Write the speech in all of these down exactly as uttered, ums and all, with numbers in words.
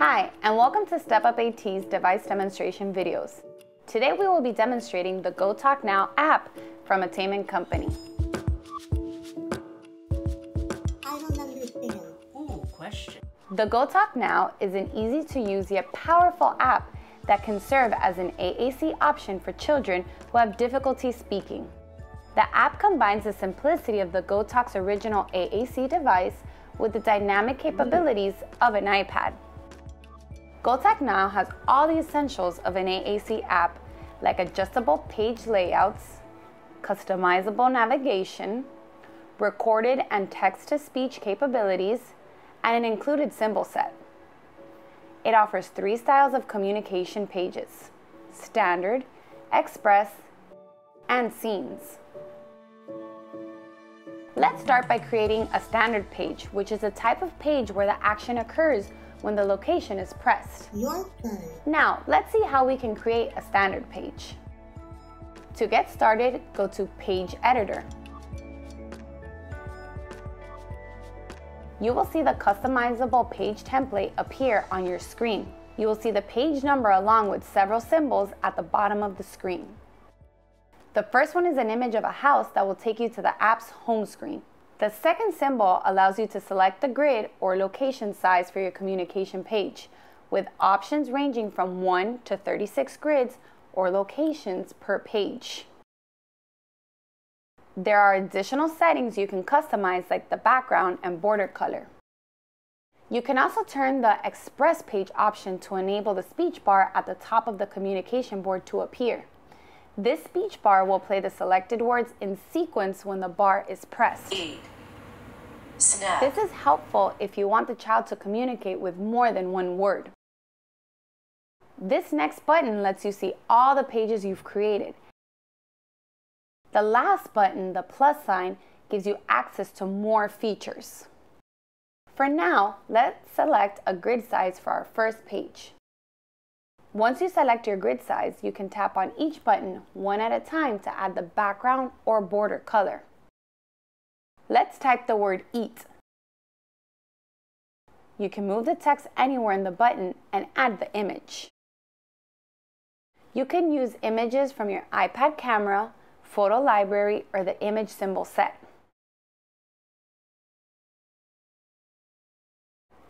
Hi, and welcome to Step Up A T's device demonstration videos. Today we will be demonstrating the GoTalk Now app from Attainment company. I don't understand. Oh, question. The GoTalk Now is an easy to use yet powerful app that can serve as an A A C option for children who have difficulty speaking. The app combines the simplicity of the GoTalk's original A A C device with the dynamic capabilities of an iPad. GoTalk Now has all the essentials of an A A C app, like adjustable page layouts, customizable navigation, recorded and text-to-speech capabilities, and an included symbol set. It offers three styles of communication pages: Standard, Express, and Scenes. Let's start by creating a standard page, which is a type of page where the action occurs when the location is pressed. Your turn. Now, let's see how we can create a standard page. To get started, go to Page Editor. You will see the customizable page template appear on your screen. You will see the page number along with several symbols at the bottom of the screen. The first one is an image of a house that will take you to the app's home screen. The second symbol allows you to select the grid or location size for your communication page, with options ranging from one to thirty-six grids or locations per page. There are additional settings you can customize, like the background and border color. You can also turn the Express page option to enable the speech bar at the top of the communication board to appear. This speech bar will play the selected words in sequence when the bar is pressed. Eat. Snap. This is helpful if you want the child to communicate with more than one word. This next button lets you see all the pages you've created. The last button, the plus sign, gives you access to more features. For now, let's select a grid size for our first page. Once you select your grid size, you can tap on each button one at a time to add the background or border color. Let's type the word eat. You can move the text anywhere in the button and add the image. You can use images from your iPad camera, photo library, or the image symbol set.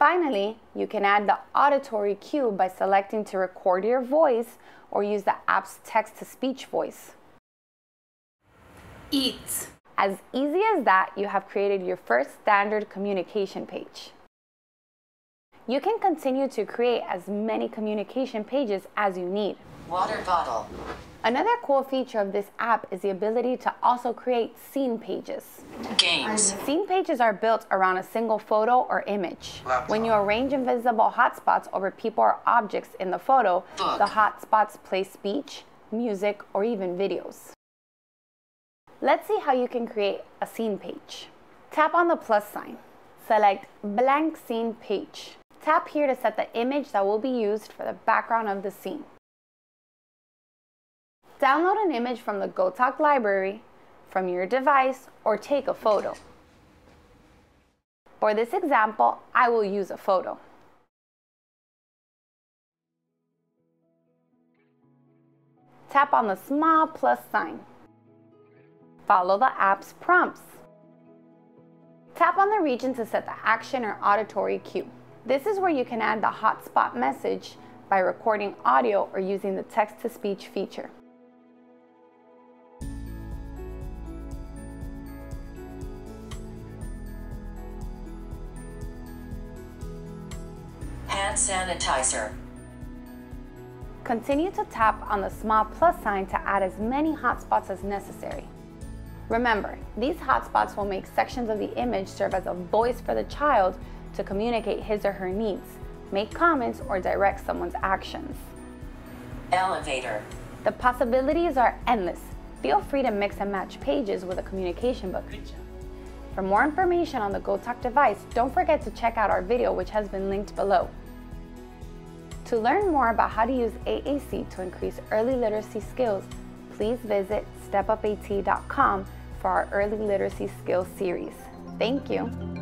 Finally, you can add the auditory cue by selecting to record your voice or use the app's text-to-speech voice. Eat. As easy as that, you have created your first standard communication page. You can continue to create as many communication pages as you need. Water bottle. Another cool feature of this app is the ability to also create scene pages. Games. Scene pages are built around a single photo or image. Laptop. When you arrange invisible hotspots over people or objects in the photo, Book. The hotspots play speech, music, or even videos. Let's see how you can create a scene page. Tap on the plus sign. Select Blank Scene Page. Tap here to set the image that will be used for the background of the scene. Download an image from the GoTalk library, from your device, or take a photo. For this example, I will use a photo. Tap on the small plus sign. Follow the app's prompts. Tap on the region to set the action or auditory cue. This is where you can add the hotspot message by recording audio or using the text-to-speech feature. Sanitizer. Continue to tap on the small plus sign to add as many hotspots as necessary. Remember, these hotspots will make sections of the image serve as a voice for the child to communicate his or her needs, make comments, or direct someone's actions. Elevator. The possibilities are endless. Feel free to mix and match pages with a communication book. For more information on the GoTalk device, don't forget to check out our video, which has been linked below. To learn more about how to use A A C to increase early literacy skills, please visit step up A T dot com for our Early Literacy Skills series. Thank you.